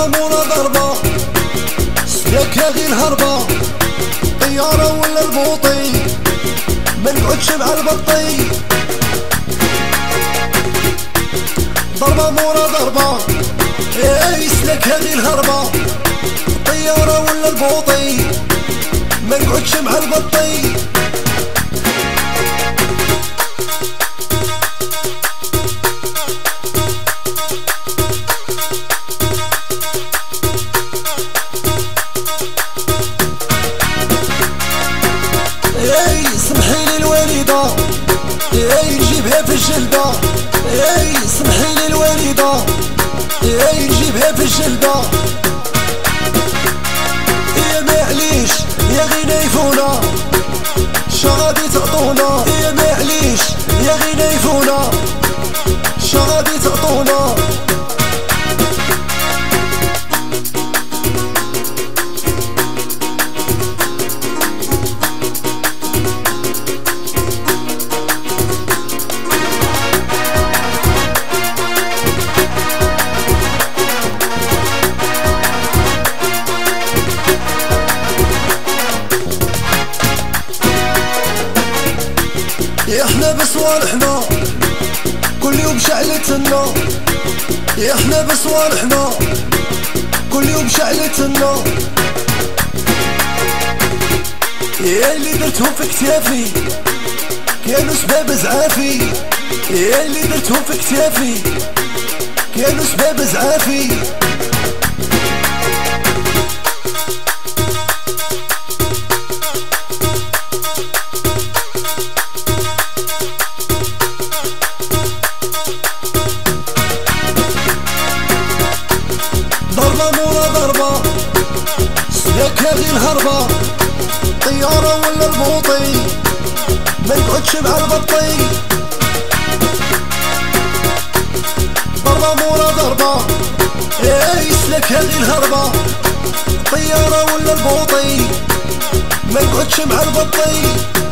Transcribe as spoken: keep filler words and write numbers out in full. ضربة مورا ضربة سياك يا غير هربة طيارة ولا البوطي منقعدش مع البطي. ضربة مورا ضربة اي سياك يا غير هربة طيارة ولا البوطي منقعدش مع البطي. سمحيلي الوالدة اي نجيبها في الجلدة اي سمحيلي الوالدة اي نجيبها في الجلدة. يا معليش يا غنايفونا شغادي تعطونا يا معليش يا غنايفونا شغادي تعطونا. احنا بصوالحنا كل يوم شعلتنا احنا بصوالحنا كل يوم شعلتنا. يا اللي درتهم في كتافي كانوا سباب زعافي يا اللي درتهم في كتافي كانوا سباب زعافي. سياك يا غير هربة طيارة ولا البوطي منقعدش مع البطي. ضربة مورا ضربة اي سياك يا غير هربة طيارة ولا البوطي منقعدش مع البطي.